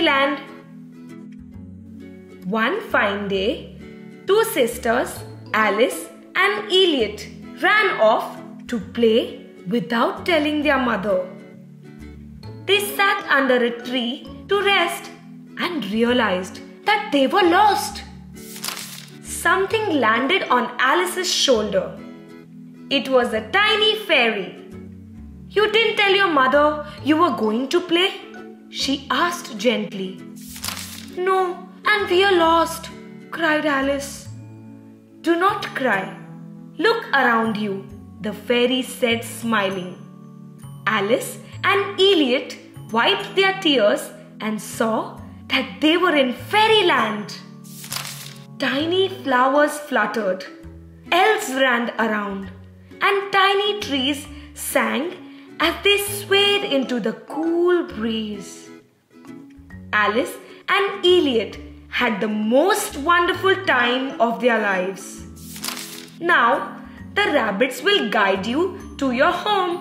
fairyland. One fine day, two sisters, Alice and Elliot, ran off to play without telling their mother. They sat under a tree to rest and realized that they were lost. Something landed on Alice's shoulder. It was a tiny fairy. "You didn't tell your mother you were going to play?" she asked gently. "No, and we are lost," cried Alice. "Do not cry. Look around you," the fairy said, smiling. Alice and Elliot wiped their tears and saw that they were in fairyland. Tiny flowers fluttered, elves ran around, and tiny trees sang as they swayed into the cool breeze. Alice and Elliot had the most wonderful time of their lives. "Now, the rabbits will guide you to your home,"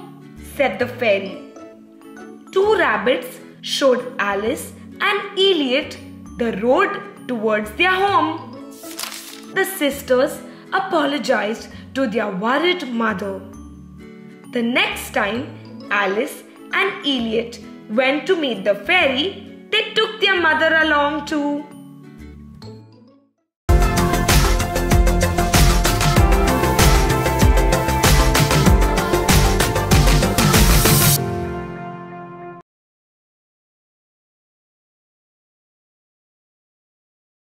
said the fairy. Two rabbits showed Alice and Elliot the road towards their home. The sisters apologized to their worried mother. The next time Alice and Elliot went to meet the fairy, they took their mother along too.